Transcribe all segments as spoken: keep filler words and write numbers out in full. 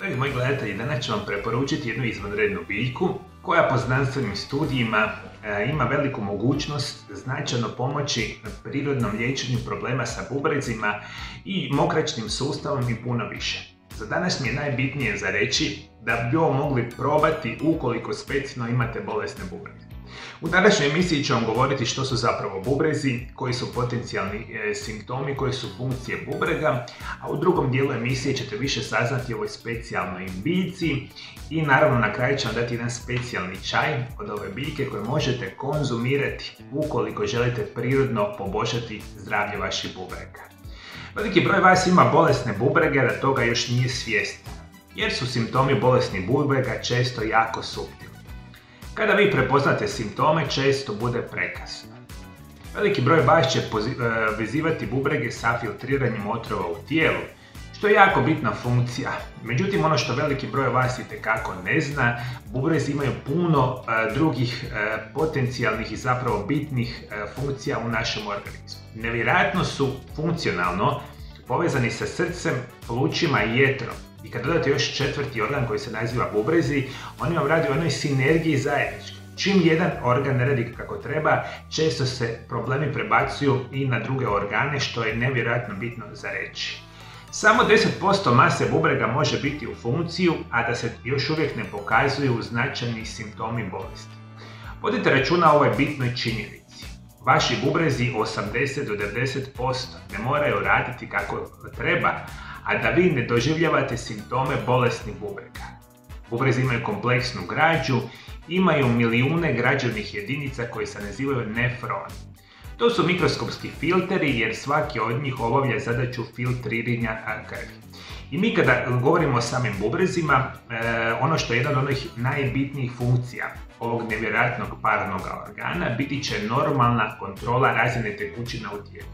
Dragi moji gledatelji, danas ću vam preporučiti jednu izvanrednu biljku koja po znanstvenim studijima ima veliku mogućnost značajno pomoći prirodnom liječenju problema sa bubrezima i mokračnim sustavom i puno više. Za danas mi je najbitnije za reći da bi ovo mogli probati ukoliko specifično imate bolesne bubreze. U današnjoj emisiji ću vam govoriti što su zapravo bubrezi, koji su potencijalni e, simptomi, koje su funkcije bubrega, a u drugom dijelu emisije ćete više saznati o ovoj specijalnoj biljci i naravno na kraju ću vam dati jedan specijalni čaj od ove biljke koje možete konzumirati ukoliko želite prirodno poboljšati zdravlje vaših bubrega. Veliki broj vas ima bolesne bubrege, da toga još nije svjestan, jer su simptomi bolesnih bubrega često jako suptilni. Kada vi prepoznate simptome, često bude prekasno. Veliki broj vas će vezivati bubrege sa filtriranjem otrova u tijelu, što je jako bitna funkcija. Međutim, ono što veliki broj vas itekako ne zna, bubrezi imaju puno e, drugih e, potencijalnih i zapravo bitnih e, funkcija u našem organizmu. Nevjerojatno su funkcionalno povezani sa srcem, plućima i jetrom. I kad dodate još četvrti organ koji se naziva bubrezi, oni vam radi u onoj sinergiji zajednički. Čim jedan organ ne radi kako treba, često se problemi prebacuju i na druge organe, što je nevjerojatno bitno za reći. Samo deset posto mase bubrega može biti u funkciju, a da se još uvijek ne pokazuju značajni simptomi bolesti. Vodite računa o ovoj bitnoj činjenici. Vaši bubrezi osamdeset do devedeset posto ne moraju raditi kako treba, a da vi ne doživljavate simptome bolesnih bubrega. Bubrezi imaju kompleksnu građu, imaju milijune građevnih jedinica koje se nazivaju nefroni. To su mikroskopski filteri jer svaki od njih obavlja zadaću filtriranja krvi. I mi kada govorimo o samim bubrezima, ono što je jedan od onih najbitnijih funkcija ovog nevjerojatnog parnog organa biti će normalna kontrola razine tekućina u tijelu.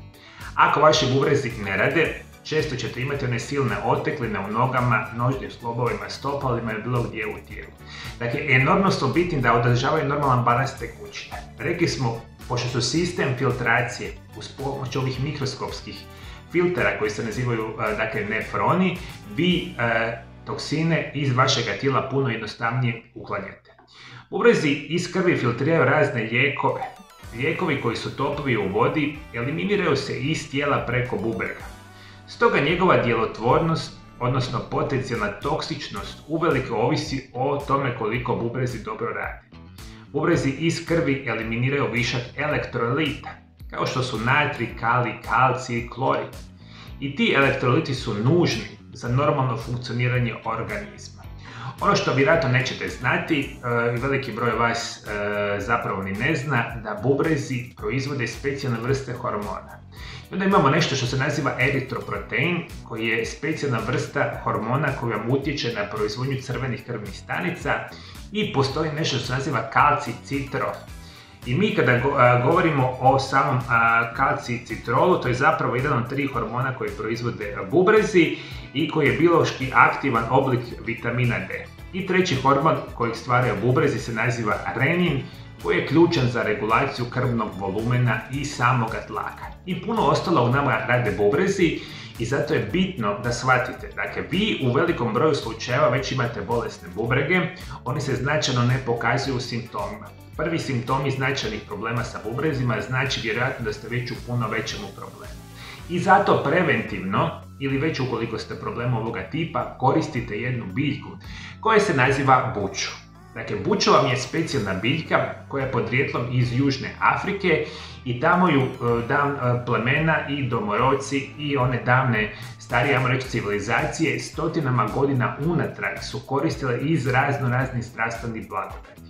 Ako vaši bubrezi ne rade, često ćete imati one silne otekline u nogama, nožnim slobovima, stopalima i bilo gdje u tijelu. Dakle, enormno su bitni da održavaju normalan balans tekućina. Rekli smo, pošto su sistem filtracije uz pomoć ovih mikroskopskih filtera koji se nazivaju dakle, nefroni, vi e, toksine iz vašeg tijela puno jednostavnije uklanjate. Bubrezi iz krvi filtriraju razne lijekove. Lijekovi koji su topovi u vodi eliminiraju se iz tijela preko bubrega. Stoga njegova djelotvornost, odnosno potencijalna toksičnost, uvelike ovisi o tome koliko bubrezi dobro radi. Bubrezi iz krvi eliminiraju višak elektrolita, kao što su natrij, kalij, kalcij i klorid. I ti elektroliti su nužni za normalno funkcioniranje organizma. Ono što vjerojatno nećete znati, i veliki broj vas zapravo ni ne zna, da bubrezi proizvode specijalne vrste hormona. Onda imamo nešto što se naziva eritroprotein, koji je specijalna vrsta hormona koja vam utječe na proizvodnju crvenih krvnih stanica i postoji nešto što se naziva kalcicitrol. I mi kada govorimo o samom kalcicitrolu, to je zapravo jedan od tri hormona koji proizvode bubrezi i koji je biološki aktivan oblik vitamina D. I treći hormon kojeg stvaraju bubrezi se naziva renin, koji je ključan za regulaciju krvnog volumena i samoga tlaka. I puno ostalo u nama rade bubrezi i zato je bitno da shvatite. Dakle, vi u velikom broju slučajeva već imate bolesne bubrege, oni se značajno ne pokazuju simptomima. Prvi simptomi značajnih problema sa bubrezima znači vjerojatno da ste već u puno većem problemu. I zato preventivno, ili već ukoliko ste problem ovoga tipa, koristite jednu biljku koja se naziva buču. Dakle, buču vam je specijalna biljka koja je podrijetlom iz Južne Afrike i tamo ju da, plemena i domoroci i one davne starije reći, civilizacije stotinama godina unatrag su koristile iz razno raznih zdravstvenih blagodati.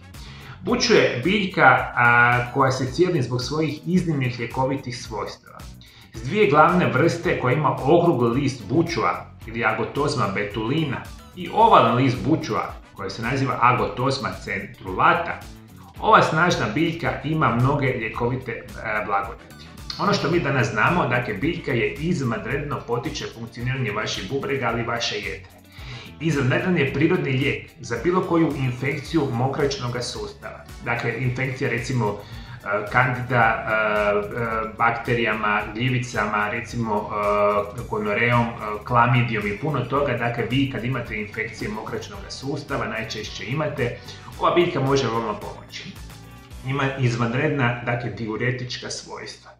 Buču je biljka a, koja se cijeli zbog svojih iznimnih ljekovitih svojstava. S dvije glavne vrste koja ima okrugli list bučua ili agotozma betulina i ovalan list bučua koja se naziva agotozma centrulata, ova snažna biljka ima mnoge ljekovite e, blagodati. Ono što mi danas znamo, dakle, biljka je izvanredno potiče funkcioniranje vaših bubrega ali vaše jetre. Izvanredan je prirodni lijek za bilo koju infekciju mokračnog sustava. Dakle, infekcija recimo kandida bakterijama, gljivicama, recimo gonoreom, klamidijom i puno toga. Dakle, vi kad imate infekcije mokračnog sustava, najčešće imate, ova biljka može vama pomoći. Ima izvanredna, dakle, diuretička svojstva.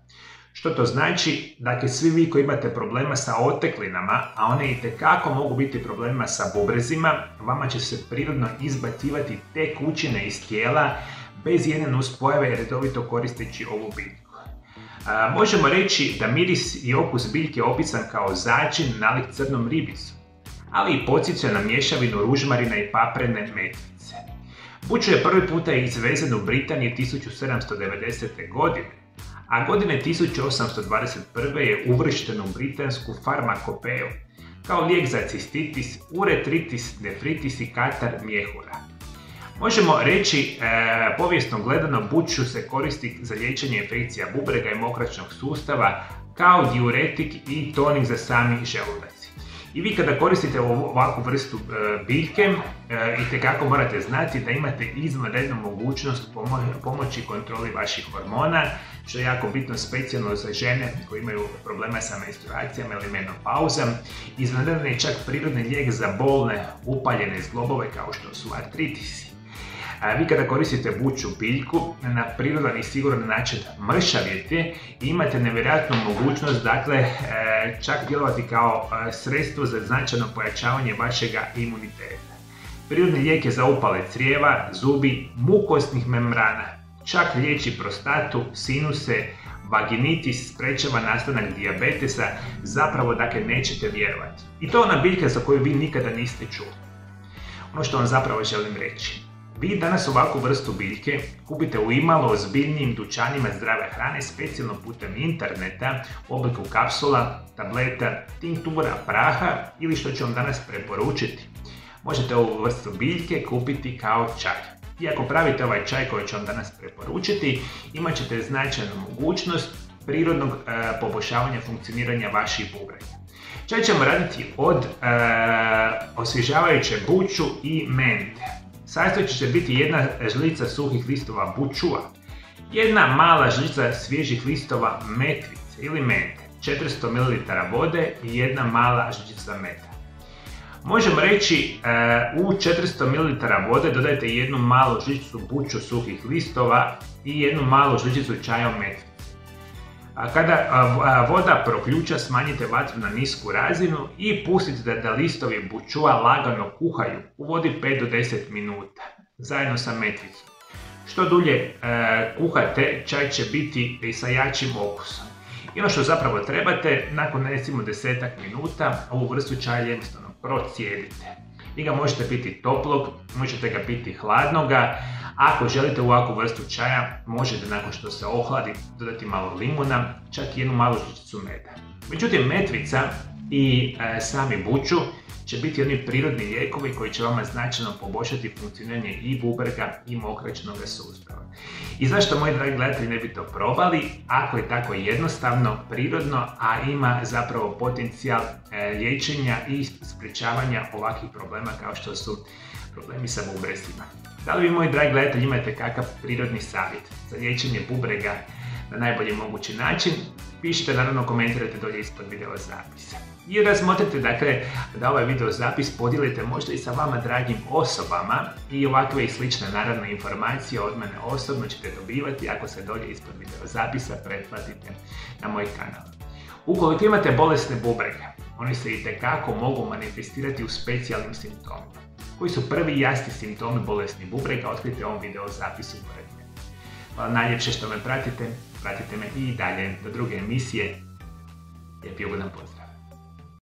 Što to znači? Dakle, svi vi koji imate problema sa oteklinama, a one itekako mogu biti problema sa bubrezima, vama će se prirodno izbacivati te kućine iz tijela bez jedne nuspojave redovito koristeći ovu biljku. A, možemo reći da miris i okus biljke je opisan kao začin nalik crnom ribicu, ali i podsjeća na mješavinu ružmarina i paprene metlice. Buchu je prvi puta izvezen u Britaniji tisuću sedamsto devedesete. godine, a godine tisuću osamsto dvadeset prve. je uvršten u britansku farmakopeju kao lijek za cistitis, uretritis, nefritis i katar mjehura. Možemo reći, e, povijesno gledano, Buchu se koristi za liječenje infekcija bubrega i mokračnog sustava kao diuretik i tonik za sami želudac. I vi kada koristite ovakvu vrstu e, biljke, e, itekako morate znati da imate izvanrednu mogućnost pomo pomoći kontroli vaših hormona, što je jako bitno specijalno za žene koje imaju problema sa menstruacijama ili menopauzom. Izvanredan je čak prirodni lijek za bolne, upaljene zglobove kao što su artritisi. A vi kada koristite Buchu biljku na prirodan i siguran način mršavite i imate nevjerojatnu mogućnost, dakle, čak djelovati kao sredstvo za značajno pojačavanje vašega imuniteta. Prirodni lijek je za upale crijeva, zubi, mukosnih membrana, čak liječi prostatu, sinuse, vaginitis, sprečava nastanak dijabetesa, zapravo, dakle, nećete vjerovati. I to je ona biljka za koju vi nikada niste čuli. Ono što vam zapravo želim reći, vi danas ovakvu vrstu biljke kupite u imalo ozbiljnijim dućanima zdrave hrane, specijalno putem interneta, u obliku kapsula, tableta, tinktura, praha ili što ću vam danas preporučiti. Možete ovu vrstu biljke kupiti kao čaj. I ako pravite ovaj čaj koji ću vam danas preporučiti, imat ćete značajnu mogućnost prirodnog e, poboljšavanja funkcioniranja vaših bubrega. Čaj ćemo raditi od e, osvježavajuće Buchu i mente. Sastojci će biti jedna žlica suhih listova bučua, jedna mala žlica svježih listova metvice ili mente, četiristo mililitara vode i jedna mala žličica meda. Možemo reći, u četiristo mililitara vode dodajte jednu malu žličicu Buchu suhih listova i jednu malu žličicu čaja metvice. Kada voda proključa, smanjite vatru na nisku razinu i pustite da, da listovi bučua lagano kuhaju u vodi pet do deset minuta, zajedno sa metvicom. Što dulje e, kuhate, čaj će biti sa jačim okusom. I ono što zapravo trebate, nakon recimo desetak minuta, ovu vrstu čaja jednostavno procijedite. Vi ga možete piti toplog, možete ga piti hladnoga. Ako želite ovakvu vrstu čaja, možete nakon što se ohladi dodati malo limuna, čak i jednu malu žličicu meda. Međutim, metvica i e, sami Buchu će biti oni prirodni lijekovi koji će vama značajno poboljšati funkcioniranje i bubrega i mokračnog sustava. I zašto, moji dragi gledatelji, ne bi to probali ako je tako jednostavno, prirodno, a ima zapravo potencijal e, liječenja i sprječavanja ovakvih problema kao što su problemi sa bubrezima. Da li vi, moji dragi gledatelji, imate kakav prirodni savjet za liječenje bubrega na najbolji mogući način? Pišite, naravno, komentirajte dolje ispod video zapisa. I razmotrite, dakle, da ovaj video zapis podijelite možda i sa vama dragim osobama, i ovakve i slične, naravno, informacije od mene osobno ćete dobivati ako se dolje ispod video zapisa pretplatite na moj kanal. Ukoliko imate bolesne bubrege, oni se itekako mogu manifestirati u specijalnim simptomima. Koji su prvi jasni simptomi bolesnih bubrega, otkrijte u ovom video zapisu pored mene. Hvala najljepše što me pratite, pratite me i dalje do druge emisije. Lijep i ugodan pozdrav!